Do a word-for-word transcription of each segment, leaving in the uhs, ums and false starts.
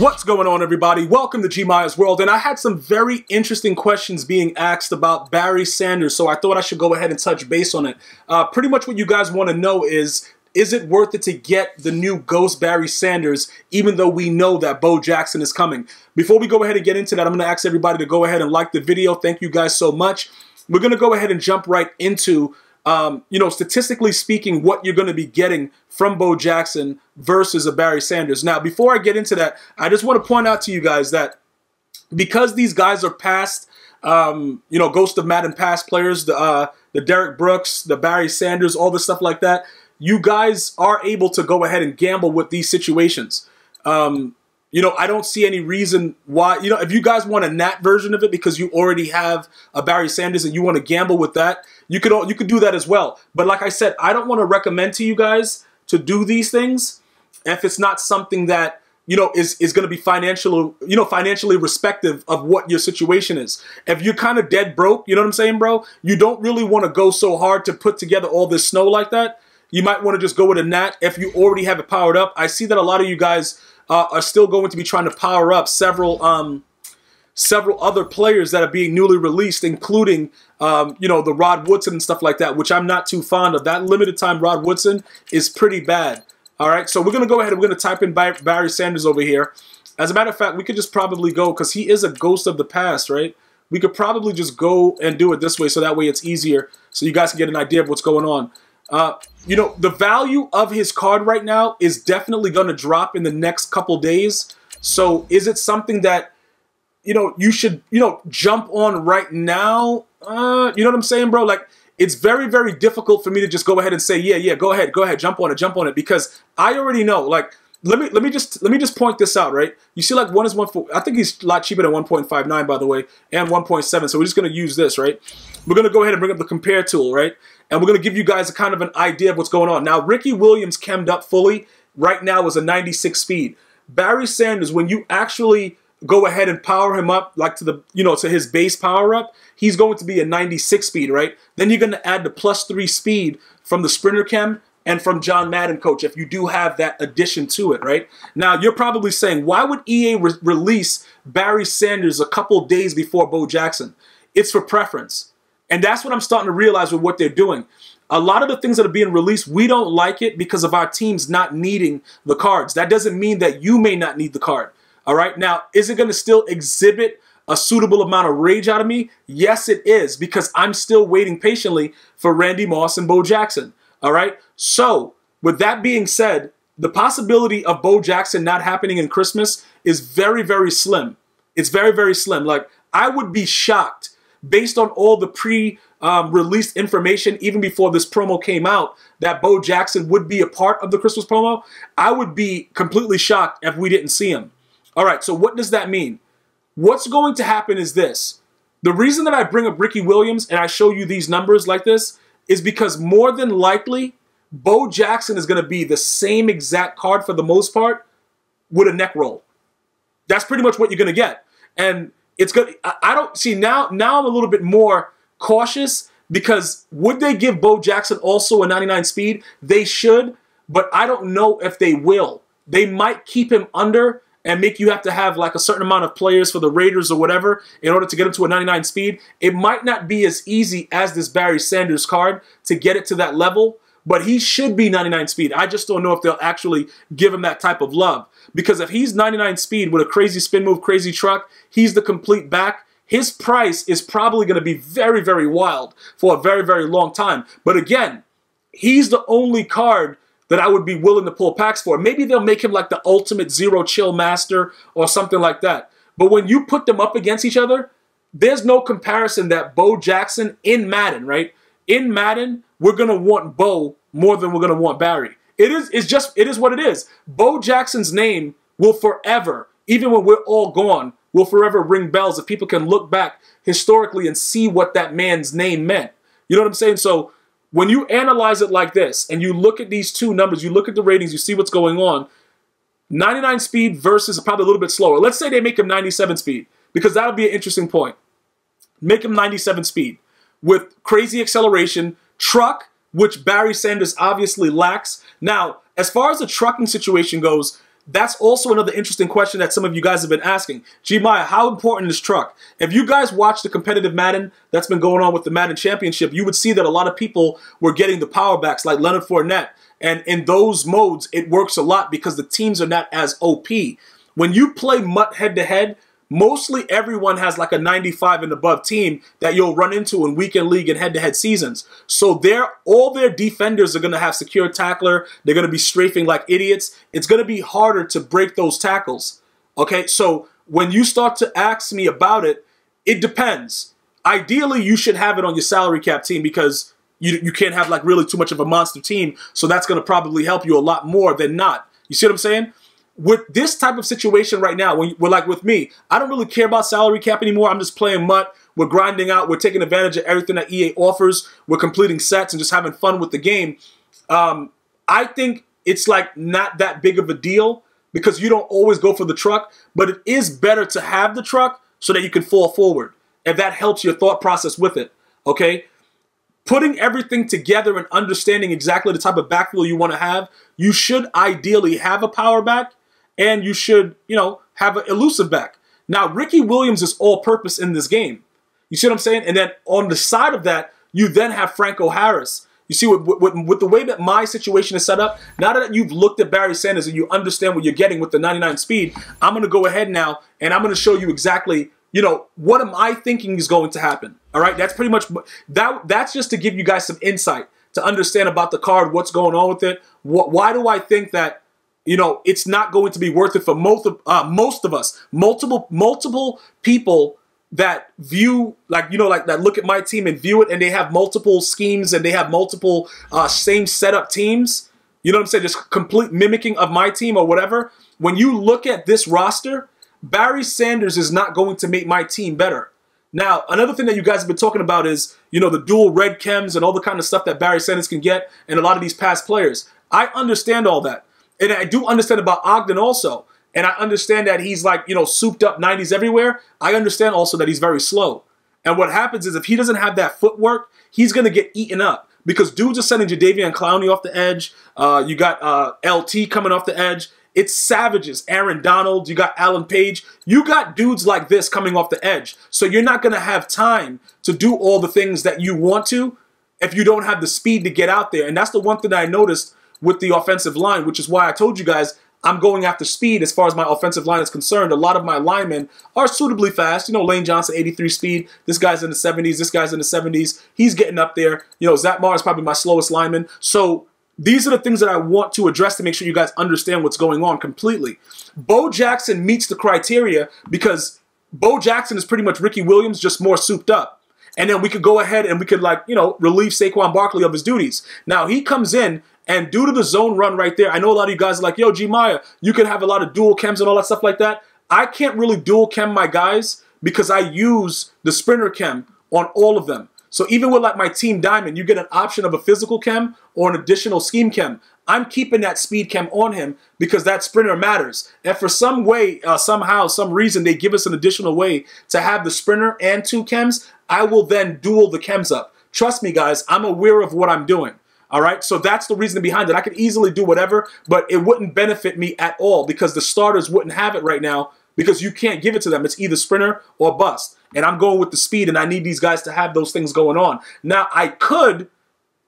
What's going on, everybody? Welcome to GmiasWorld, and I had some very interesting questions being asked about Barry Sanders, so I thought I should go ahead and touch base on it. Uh, pretty much what you guys want to know is, is it worth it to get the new Ghost Barry Sanders, even though we know that Bo Jackson is coming? Before we go ahead and get into that, I'm going to ask everybody to go ahead and like the video. Thank you guys so much. We're going to go ahead and jump right into Um, you know, statistically speaking, what you're going to be getting from Bo Jackson versus a Barry Sanders. Now, before I get into that, I just want to point out to you guys that because these guys are past, um, you know, Ghost of Madden past players, the, uh, the Derek Brooks, the Barry Sanders, all this stuff like that, you guys are able to go ahead and gamble with these situations. Um, you know, I don't see any reason why, you know, if you guys want a Nat version of it because you already have a Barry Sanders and you want to gamble with that, You could, you could do that as well. But like I said, I don't want to recommend to you guys to do these things if it's not something that, you know, is, is going to be financially, you know, financially respective of what your situation is. If you're kind of dead broke, you know what I'm saying, bro? You don't really want to go so hard to put together all this snow like that. You might want to just go with a Nat if you already have it powered up. I see that a lot of you guys uh, are still going to be trying to power up several... Um, several other players that are being newly released, including, um, you know, the Rod Woodson and stuff like that, which I'm not too fond of. That limited time Rod Woodson is pretty bad. All right, so we're going to go ahead and we're going to type in Barry Sanders over here. As a matter of fact, we could just probably go, because he is a ghost of the past, right? We could probably just go and do it this way, so that way it's easier, so you guys can get an idea of what's going on. Uh, you know, the value of his card right now is definitely going to drop in the next couple days. So is it something that, you know, you should, you know, jump on right now? Uh, you know what I'm saying, bro? Like, it's very, very difficult for me to just go ahead and say, yeah, yeah, go ahead, go ahead, jump on it, jump on it, because I already know. Like, let me, let me just, let me just point this out, right? You see, like, one is one for, I think he's a lot cheaper than one point five nine, by the way, and one point seven. So we're just gonna use this, right? We're gonna go ahead and bring up the compare tool, right? And we're gonna give you guys a kind of an idea of what's going on. Now, Ricky Williams chemmed up fully right now is a ninety-six speed. Barry Sanders, when you actually go ahead and power him up, like to the, you know, to his base power up, he's going to be a ninety-six speed, right? Then you're going to add the plus three speed from the Sprinter Chem and from John Madden Coach, if you do have that addition to it, right? Now, you're probably saying, why would E A re release Barry Sanders a couple days before Bo Jackson? It's for preference. And that's what I'm starting to realize with what they're doing. A lot of the things that are being released, we don't like it because of our teams not needing the cards. That doesn't mean that you may not need the card. All right, now, is it going to still exhibit a suitable amount of rage out of me? Yes, it is, because I'm still waiting patiently for Randy Moss and Bo Jackson. All right, so with that being said, the possibility of Bo Jackson not happening in Christmas is very, very slim. It's very, very slim. Like, I would be shocked based on all the pre-released um, information, even before this promo came out, that Bo Jackson would be a part of the Christmas promo. I would be completely shocked if we didn't see him. All right, so what does that mean? What's going to happen is this. The reason that I bring up Ricky Williams and I show you these numbers like this is because more than likely, Bo Jackson is going to be the same exact card for the most part with a neck roll. That's pretty much what you're going to get. And it's going to, I don't see now, now I'm a little bit more cautious, because would they give Bo Jackson also a ninety-nine speed? They should, but I don't know if they will. They might keep him under and make you have to have like a certain amount of players for the Raiders or whatever in order to get him to a ninety-nine speed. It might not be as easy as this Barry Sanders card to get it to that level, but he should be ninety-nine speed. I just don't know if they'll actually give him that type of love, because if he's ninety-nine speed with a crazy spin move, crazy truck, he's the complete back. His price is probably going to be very, very wild for a very, very long time. But again, he's the only card that I would be willing to pull packs for. Maybe they'll make him like the ultimate zero chill master or something like that. But when you put them up against each other, there's no comparison that Bo Jackson in Madden, right? In Madden, we're going to want Bo more than we're going to want Barry. It is, it's just, it is what it is. Bo Jackson's name will forever, even when we're all gone, will forever ring bells if people can look back historically and see what that man's name meant. You know what I'm saying? So when you analyze it like this, and you look at these two numbers, you look at the ratings, you see what's going on, ninety-nine speed versus probably a little bit slower. Let's say they make him ninety-seven speed, because that'll be an interesting point. Make him ninety-seven speed with crazy acceleration, truck, which Barry Sanders obviously lacks. Now, as far as the trucking situation goes, That's also another interesting question that some of you guys have been asking. Gmias, how important is truck? If you guys watch the competitive Madden that's been going on with the Madden Championship, you would see that a lot of people were getting the power backs like Leonard Fournette. And in those modes, it works a lot because the teams are not as O P. When you play Mutt head-to-head, mostly everyone has like a ninety-five and above team that you'll run into in weekend league and head-to-head seasons. So they're, all their defenders are going to have secure tackler. They're going to be strafing like idiots. It's going to be harder to break those tackles. Okay, so when you start to ask me about it, it depends. Ideally, you should have it on your salary cap team because you, you can't have like really too much of a monster team. So that's going to probably help you a lot more than not. You see what I'm saying? With this type of situation right now, when we're like with me, I don't really care about salary cap anymore. I'm just playing Mutt. We're grinding out. We're taking advantage of everything that E A offers. We're completing sets and just having fun with the game. Um, I think it's like not that big of a deal because you don't always go for the truck, but it is better to have the truck so that you can fall forward. And that helps your thought process with it, okay? Putting everything together and understanding exactly the type of backfield you want to have, you should ideally have a power back. And you should, you know, have an elusive back. Now, Ricky Williams is all-purpose in this game. You see what I'm saying? And then on the side of that, you then have Franco Harris. You see, with, with, with the way that my situation is set up, now that you've looked at Barry Sanders and you understand what you're getting with the ninety-nine speed, I'm going to go ahead now and I'm going to show you exactly, you know, what am I thinking is going to happen. All right? That's pretty much that, – that's just to give you guys some insight to understand about the card, what's going on with it. What, why do I think that, you know, it's not going to be worth it for most of, uh, most of us. Multiple multiple people that view, like, you know, like that look at my team and view it, and they have multiple schemes and they have multiple uh, same setup teams. You know what I'm saying? Just complete mimicking of my team or whatever. When you look at this roster, Barry Sanders is not going to make my team better. Now, another thing that you guys have been talking about is, you know, the dual red chems and all the kind of stuff that Barry Sanders can get and a lot of these past players. I understand all that. And I do understand about Ogden also. And I understand that he's like, you know, souped up nineties everywhere. I understand also that he's very slow. And what happens is if he doesn't have that footwork, he's going to get eaten up. Because dudes are sending Jadeveon Clowney off the edge. Uh, you got uh, L T coming off the edge. It's savages. Aaron Donald. You got Alan Page. You got dudes like this coming off the edge. So you're not going to have time to do all the things that you want to if you don't have the speed to get out there. And that's the one thing that I noticed with the offensive line, which is why I told you guys I'm going after speed as far as my offensive line is concerned. A lot of my linemen are suitably fast. You know, Lane Johnson, eighty-three speed. This guy's in the seventies. This guy's in the seventies. He's getting up there. You know, Zach Maher is probably my slowest lineman. So these are the things that I want to address to make sure you guys understand what's going on completely. Bo Jackson meets the criteria because Bo Jackson is pretty much Ricky Williams, just more souped up. And then we could go ahead and we could, like, you know, relieve Saquon Barkley of his duties. Now, he comes in, and due to the zone run right there, I know a lot of you guys are like, yo, Gmias, you can have a lot of dual chems and all that stuff like that. I can't really dual chem my guys because I use the sprinter chem on all of them. So even with, like, my team diamond, you get an option of a physical chem or an additional scheme chem. I'm keeping that speed chem on him because that sprinter matters. And for some way, uh, somehow, some reason, they give us an additional way to have the sprinter and two chems. I will then dual the chems up. Trust me, guys, I'm aware of what I'm doing. All right? So that's the reason behind it. I could easily do whatever, but it wouldn't benefit me at all because the starters wouldn't have it right now because you can't give it to them. It's either sprinter or bust. And I'm going with the speed, and I need these guys to have those things going on. Now, I could,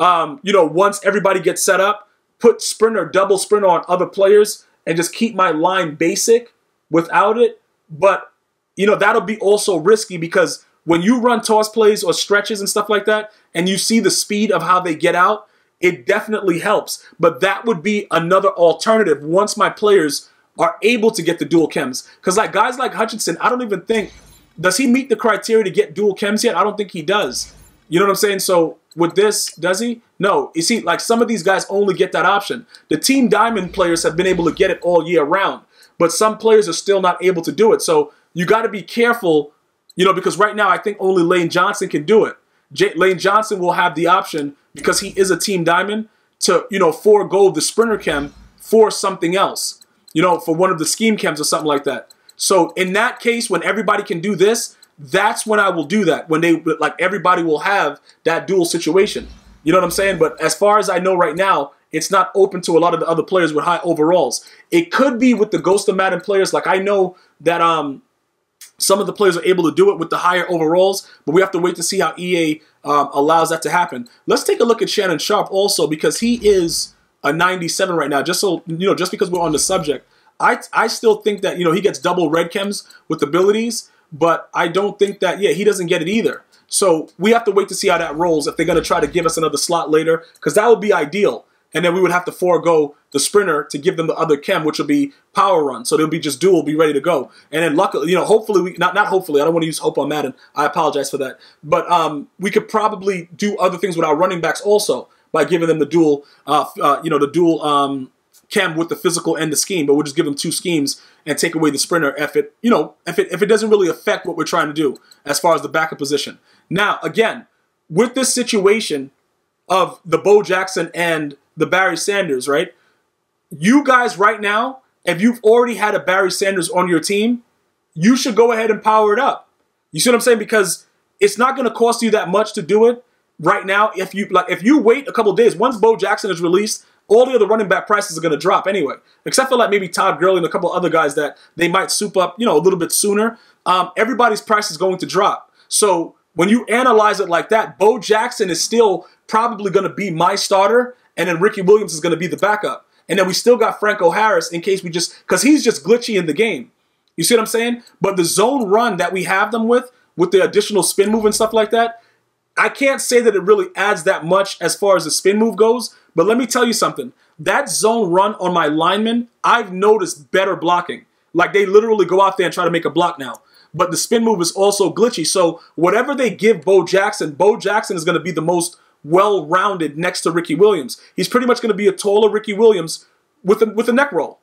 um, you know, once everybody gets set up, put sprinter, double sprinter on other players and just keep my line basic without it. But, you know, that'll be also risky because when you run toss plays or stretches and stuff like that and you see the speed of how they get out, it definitely helps. But that would be another alternative once my players are able to get the dual chems. Because like guys like Hutchinson, I don't even think, does he meet the criteria to get dual chems yet? I don't think he does. You know what I'm saying? So with this, does he? No. You see, like some of these guys only get that option. The Team Diamond players have been able to get it all year round, but some players are still not able to do it. So you got to be careful, you know, because right now I think only Lane Johnson can do it. J Lane Johnson will have the option because he is a Team Diamond to, you know, forego the sprinter chem for something else, you know, for one of the scheme chems or something like that. So in that case, when everybody can do this, that's when I will do that, when they, like, everybody will have that dual situation. You know what I'm saying? But as far as I know right now, it's not open to a lot of the other players with high overalls. It could be with the Ghost of Madden players. Like, I know that um, some of the players are able to do it with the higher overalls, but we have to wait to see how E A um, allows that to happen. Let's take a look at Shannon Sharp also, because he is a ninety-seven right now. Just so you know, just because we're on the subject, I I still think that, you know, he gets double red chems with abilities, but I don't think that, yeah, he doesn't get it either. So we have to wait to see how that rolls, if they're going to try to give us another slot later, because that would be ideal. And then we would have to forego the sprinter to give them the other chem, which will be power run. So they'll be just dual, be ready to go. And then luckily, you know, hopefully, we, not not hopefully, I don't want to use hope on Madden. I apologize for that. But um, we could probably do other things with our running backs also by giving them the dual, uh, uh, you know, the dual um, chem with the physical and the scheme. But we'll just give them two schemes and take away the sprinter if it, you know, if it, if it doesn't really affect what we're trying to do as far as the backup position. Now, again, with this situation of the Bo Jackson and the Barry Sanders, right? You guys right now, if you've already had a Barry Sanders on your team, you should go ahead and power it up. You see what I'm saying? Because it's not going to cost you that much to do it right now. If you like, if you wait a couple of days, once Bo Jackson is released, all the other running back prices are going to drop anyway, except for like maybe Todd Gurley and a couple other guys that they might soup up, you know, a little bit sooner. Um, everybody's price is going to drop. So when you analyze it like that, Bo Jackson is still probably going to be my starter, and then Ricky Williams is going to be the backup. And then we still got Franco Harris in case we just, because he's just glitchy in the game. You see what I'm saying? But the zone run that we have them with, with the additional spin move and stuff like that, I can't say that it really adds that much as far as the spin move goes. But let me tell you something. That zone run on my linemen, I've noticed better blocking. Like, they literally go out there and try to make a block now. But the spin move is also glitchy. So whatever they give Bo Jackson, Bo Jackson is going to be the most well-rounded next to Ricky Williams. He's pretty much going to be a taller Ricky Williams with a, with a neck roll.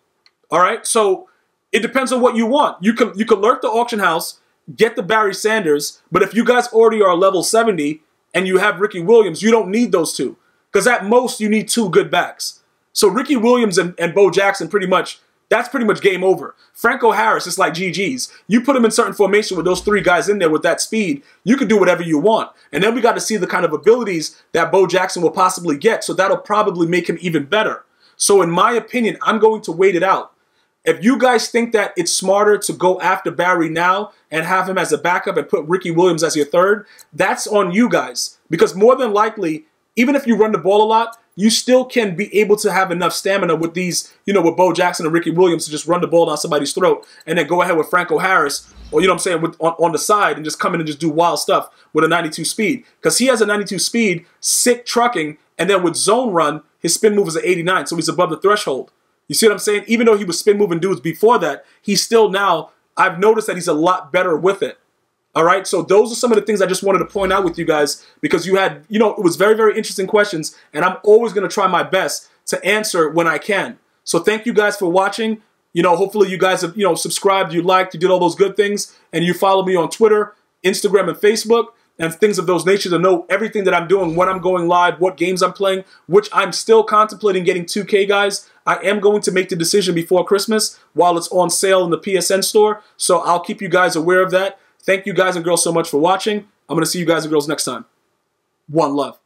All right? So it depends on what you want. You can, you can lurk the auction house, get the Barry Sanders, but if you guys already are level seventy and you have Ricky Williams, you don't need those two. Because at most, you need two good backs. So Ricky Williams and, and Bo Jackson, pretty much, that's pretty much game over. Franco Harris, it's like G G's. You put him in certain formation with those three guys in there with that speed, you can do whatever you want. And then we got to see the kind of abilities that Bo Jackson will possibly get, so that'll probably make him even better. So in my opinion, I'm going to wait it out. If you guys think that it's smarter to go after Barry now and have him as a backup and put Ricky Williams as your third, that's on you guys. Because more than likely, even if you run the ball a lot, you still can be able to have enough stamina with these, you know, with Bo Jackson and Ricky Williams to just run the ball down somebody's throat and then go ahead with Franco Harris or, you know what I'm saying, with, on, on the side and just come in and just do wild stuff with a ninety-two speed. Because he has a ninety-two speed, sick trucking, and then with zone run, his spin move is an eighty-nine, so he's above the threshold. You see what I'm saying? Even though he was spin moving dudes before that, he's still now, I've noticed that he's a lot better with it. All right, so those are some of the things I just wanted to point out with you guys, because you had, you know, it was very, very interesting questions, and I'm always going to try my best to answer when I can. So thank you guys for watching. You know, hopefully you guys have, you know, subscribed, you liked, you did all those good things, and you follow me on Twitter, Instagram, and Facebook, and things of those nature to know everything that I'm doing, when I'm going live, what games I'm playing, which I'm still contemplating getting two K, guys. I am going to make the decision before Christmas while it's on sale in the P S N store, so I'll keep you guys aware of that. Thank you guys and girls so much for watching. I'm going to see you guys and girls next time. One love.